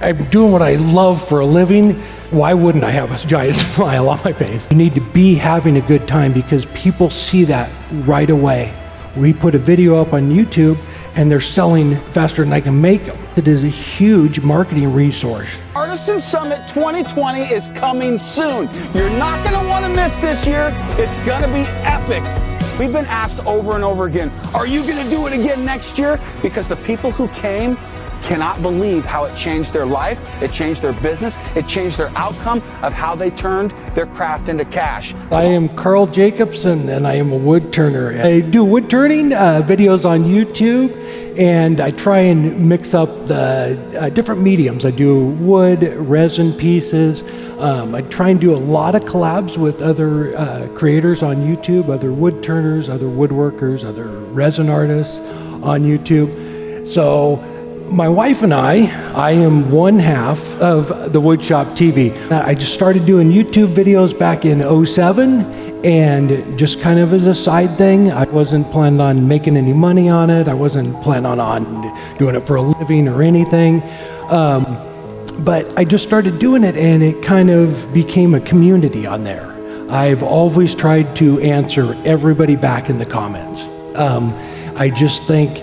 I'm doing what I love for a living. Why wouldn't I have a giant smile on my face? You need to be having a good time because people see that right away. We put a video up on YouTube and they're selling faster than I can make them. It is a huge marketing resource. Artisan Summit 2020 is coming soon. You're not going to want to miss this year. It's going to be epic. We've been asked over and over again, are you going to do it again next year? Because the people who came cannot believe how it changed their life, it changed their business, it changed their outcome of how they turned their craft into cash. I am Carl Jacobson and I am a wood turner. I do wood turning videos on YouTube, and I try and mix up the different mediums. I do wood, resin pieces. I try and do a lot of collabs with other creators on YouTube, other wood turners, other woodworkers, other resin artists on YouTube. So my wife and I am one half of the Woodshop TV. I just started doing YouTube videos back in 2007, and just kind of as a side thing. I wasn't planning on making any money on it. I wasn't planning on doing it for a living or anything. But I just started doing it, and it kind of became a community on there. I've always tried to answer everybody back in the comments. I just think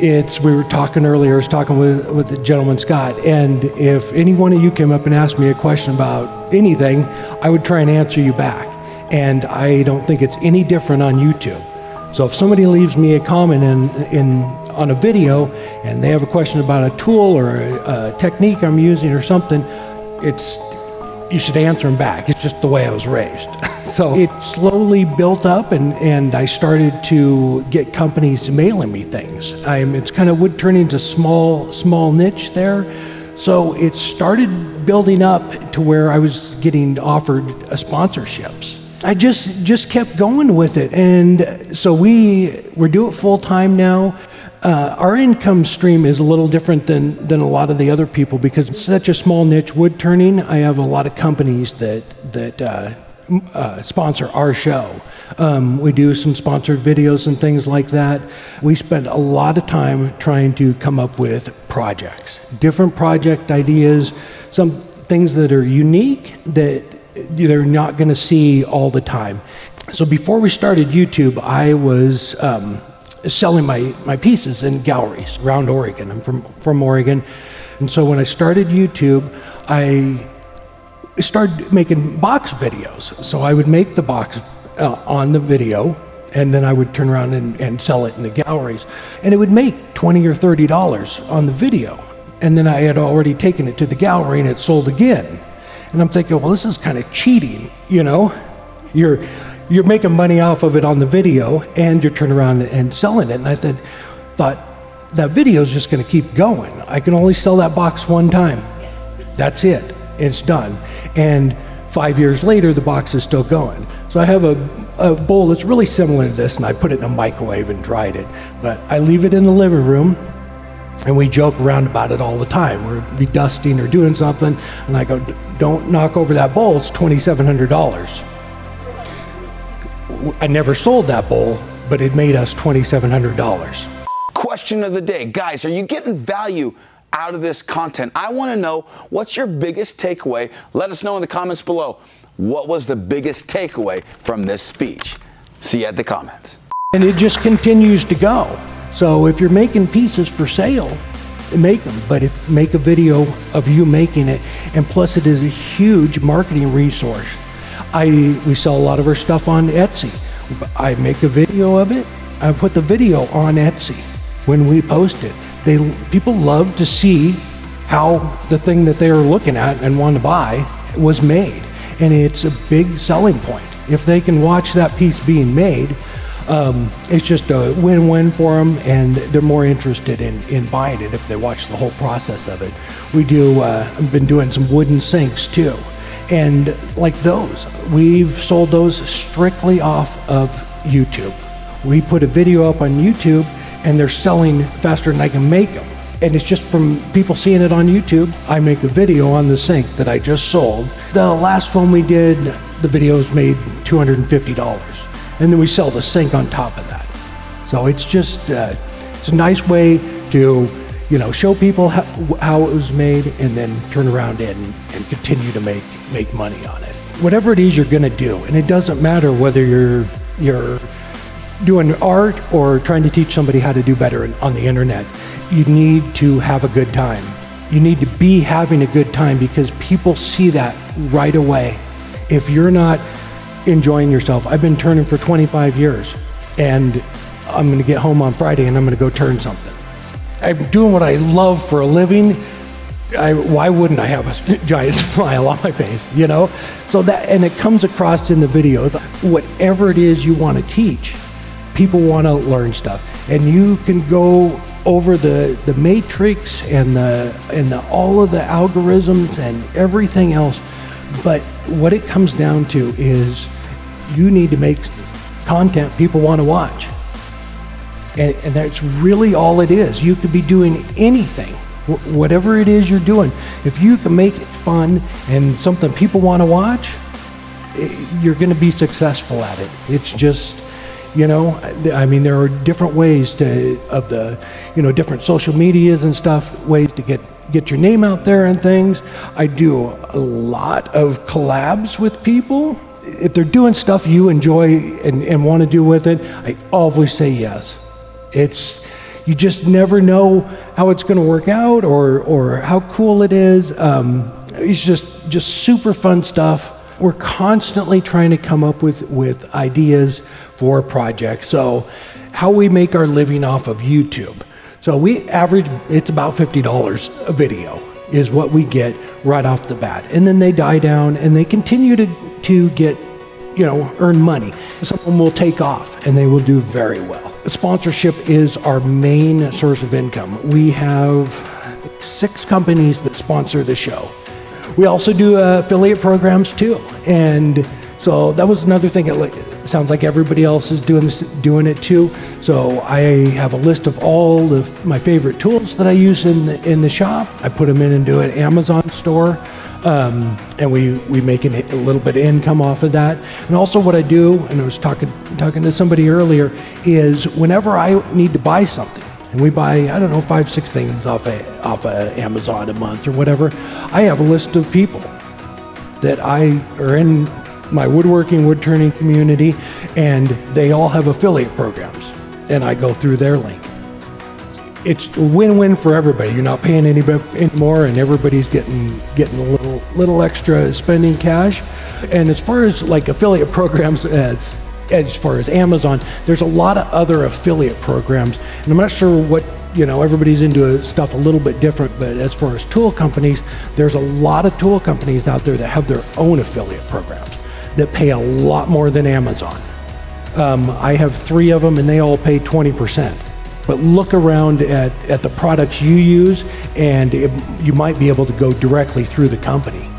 we were talking earlier, I was talking with the gentleman, Scott, and if any one of you came up and asked me a question about anything, I would try and answer you back. And I don't think it's any different on YouTube. So if somebody leaves me a comment on a video and they have a question about a tool or a technique I'm using or something, you should answer them back. It's just the way I was raised. So it slowly built up, and I started to get companies mailing me things. It's kind of wood turning to small niche there. So it started building up to where I was getting offered sponsorships. I just kept going with it. And so we're doing it full time now. Our income stream is a little different than a lot of the other people because it's such a small niche, wood turning. I have a lot of companies that sponsor our show. We do some sponsored videos and things like that. We spend a lot of time trying to come up with projects, different project ideas, some things that are unique that they're not going to see all the time. So before we started YouTube, I was selling my pieces in galleries around Oregon. I'm from Oregon. And so when I started YouTube, I started making box videos. So I would make the box on the video, and then I would turn around and sell it in the galleries. And it would make $20 or $30 on the video. And then I had already taken it to the gallery and it sold again. And I'm thinking, well, this is kind of cheating, you know? You're making money off of it on the video, and you're turning around and selling it. And I thought, that video's just going to keep going. I can only sell that box one time. That's it. It's done. And 5 years later, the box is still going. So I have a bowl that's really similar to this, and I put it in a microwave and dried it. But I leave it in the living room, and we joke around about it all the time. We'll be dusting or doing something, and I go, don't knock over that bowl. It's $2,700. I never sold that bowl, but it made us $2,700. Question of the day. Guys, are you getting value out of this content? I want to know, what's your biggest takeaway? Let us know in the comments below. What was the biggest takeaway from this speech? See you at the comments. And it just continues to go. So if you're making pieces for sale, make them, but make a video of you making it. And plus, it is a huge marketing resource. We sell a lot of our stuff on Etsy. I make a video of it. I put the video on Etsy. When we post it, people love to see how the thing that they are looking at and want to buy was made. And it's a big selling point. If they can watch that piece being made, it's just a win-win for them, and they're more interested in buying it if they watch the whole process of it. I've been doing some wooden sinks too. And like those, we've sold those strictly off of YouTube. We put a video up on YouTube and they're selling faster than I can make them. And it's just from people seeing it on YouTube. I make a video on the sink that I just sold. The last one we did, the videos made $250. And then we sell the sink on top of that. So it's a nice way to you know, show people how it was made, and then turn around and continue to make money on it. Whatever it is you're going to do, and it doesn't matter whether you're doing art or trying to teach somebody how to do better on the internet, you need to have a good time. You need to be having a good time, because people see that right away. If you're not enjoying yourself, I've been turning for 25 years, and I'm going to get home on Friday and I'm going to go turn something. I'm doing what I love for a living. Why wouldn't I have a giant smile on my face, you know? So that, and it comes across in the videos. Whatever it is you want to teach, people want to learn stuff, and you can go over the matrix and all of the algorithms and everything else. But what it comes down to is you need to make content people want to watch. And that's really all it is. You could be doing anything, whatever it is you're doing. If you can make it fun and something people want to watch, you're going to be successful at it. It's just, you know, I mean, there are different ways different social medias and stuff, ways to get your name out there and things. I do a lot of collabs with people. If they're doing stuff you enjoy and want to do with it, I always say yes. You just never know how it's going to work out or how cool it is. It's just super fun stuff. We're constantly trying to come up with ideas for projects. So how we make our living off of YouTube. So we average, it's about $50 a video is what we get right off the bat. And then they die down and they continue to get, you know, earn money. Someone will take off and they will do very well. Sponsorship is our main source of income. We have 6 companies that sponsor the show. We also do affiliate programs too. And so that was another thing. It sounds like everybody else is doing it too. So I have a list of all of my favorite tools that I use in the shop. I put them in into an Amazon store, and we make a little bit of income off of that. And also what I do, and I was talking to somebody earlier, is whenever I need to buy something, and we buy, I don't know, 5-6 things off of Amazon a month or whatever, I have a list of people that are in my woodworking, wood turning community, and they all have affiliate programs, and I go through their link. It's a win-win for everybody. You're not paying any more, and everybody's getting a little extra spending cash. And as far as like affiliate programs, as far as Amazon, there's a lot of other affiliate programs, and I'm not sure what, you know, everybody's into stuff a little bit different, but as far as tool companies, there's a lot of tool companies out there that have their own affiliate programs that pay a lot more than Amazon. I have 3 of them and they all pay 20%. But look around at the products you use, and you might be able to go directly through the company.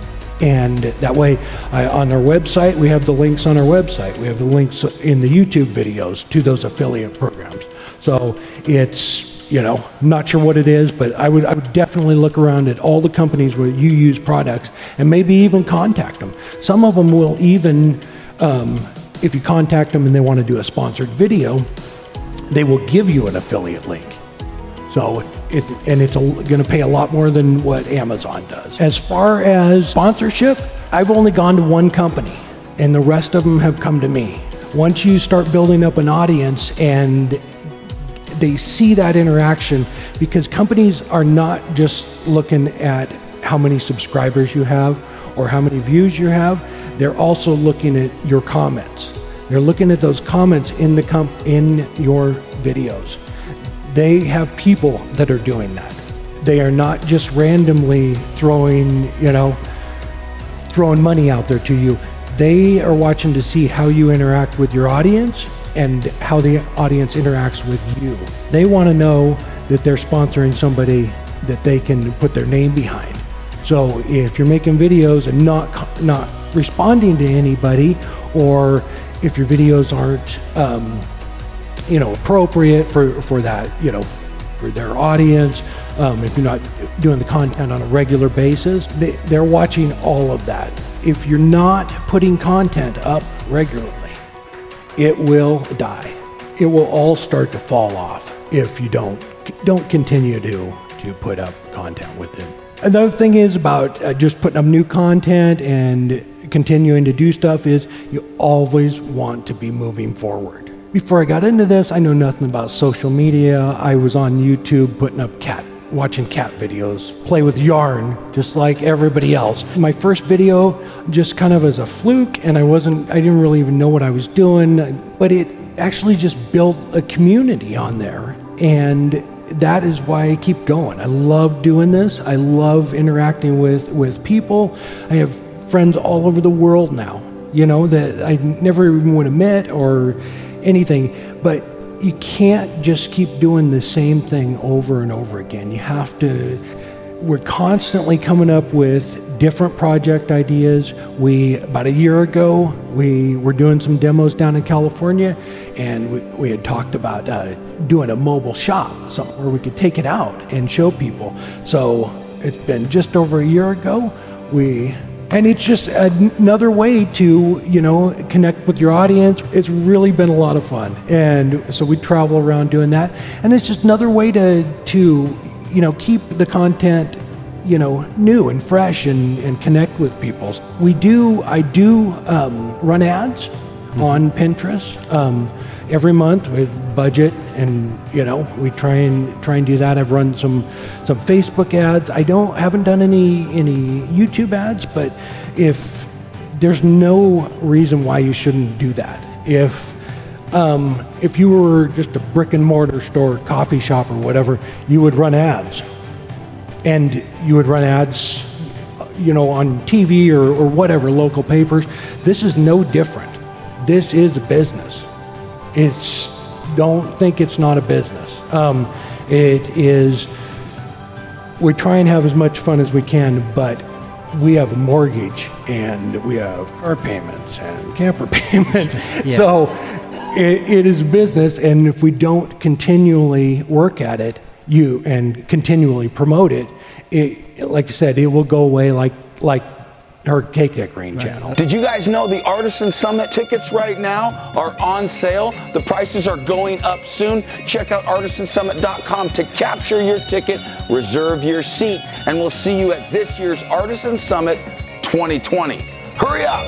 And that way, on our website, we have the links on our website. We have the links in the YouTube videos to those affiliate programs. So it's, you know, not sure what it is, but I would definitely look around at all the companies where you use products and maybe even contact them. Some of them will even, if you contact them and they want to do a sponsored video, they will give you an affiliate link. So it's going to pay a lot more than what Amazon does. As far as sponsorship, I've only gone to 1 company, and the rest of them have come to me. Once you start building up an audience and they see that interaction, because companies are not just looking at how many subscribers you have or how many views you have, they're also looking at your comments. They're looking at those comments in your videos. They have people that are doing that. They are not just randomly throwing money out there to you. They are watching to see how you interact with your audience and how the audience interacts with you. They want to know that they're sponsoring somebody that they can put their name behind. So if you're making videos and not responding to anybody, or if your videos aren't appropriate for that, for their audience, if you're not doing the content on a regular basis, they're watching all of that. If you're not putting content up regularly, it will die. It will all start to fall off if you don't continue to to put up content with them. Another thing is about just putting up new content and continuing to do stuff is you always want to be moving forward. Before I got into this, I knew nothing about social media. I was on YouTube putting up watching cat videos, play with yarn, just like everybody else. My first video just kind of as a fluke, and I didn't really even know what I was doing, but it actually just built a community on there. And that is why I keep going. I love doing this. I love interacting with people. I have friends all over the world now, you know, that I never even would have met or anything, but you can't just keep doing the same thing over and over again. You have to, we're constantly coming up with different project ideas. About a year ago, we were doing some demos down in California, and we had talked about doing a mobile shop, something where we could take it out and show people. So it's been just over a year ago. And it's just another way to, you know, connect with your audience. It's really been a lot of fun. And so we travel around doing that. And it's just another way to you know, keep the content, you know, new and fresh and connect with people. I do run ads on Pinterest every month with budget, and you know, we try and do that. I've run some Facebook ads. I haven't done any YouTube ads, but if there's no reason why you shouldn't do that. If you were just a brick and mortar store, coffee shop or whatever, you would run ads. And you would run ads, you know, on TV or whatever, local papers. This is no different. This is a business. Don't think it's not a business. We try and have as much fun as we can, but we have a mortgage and we have car payments and camper payments. Yeah. So it is business, and if we don't continually work at it, and continually promote it, like I said, it will go away like her Cake Decorating channel. Did you guys know the Artisan Summit tickets right now are on sale? The prices are going up soon. Check out artisansummit.com to capture your ticket, reserve your seat, and we'll see you at this year's Artisan Summit 2020. Hurry up!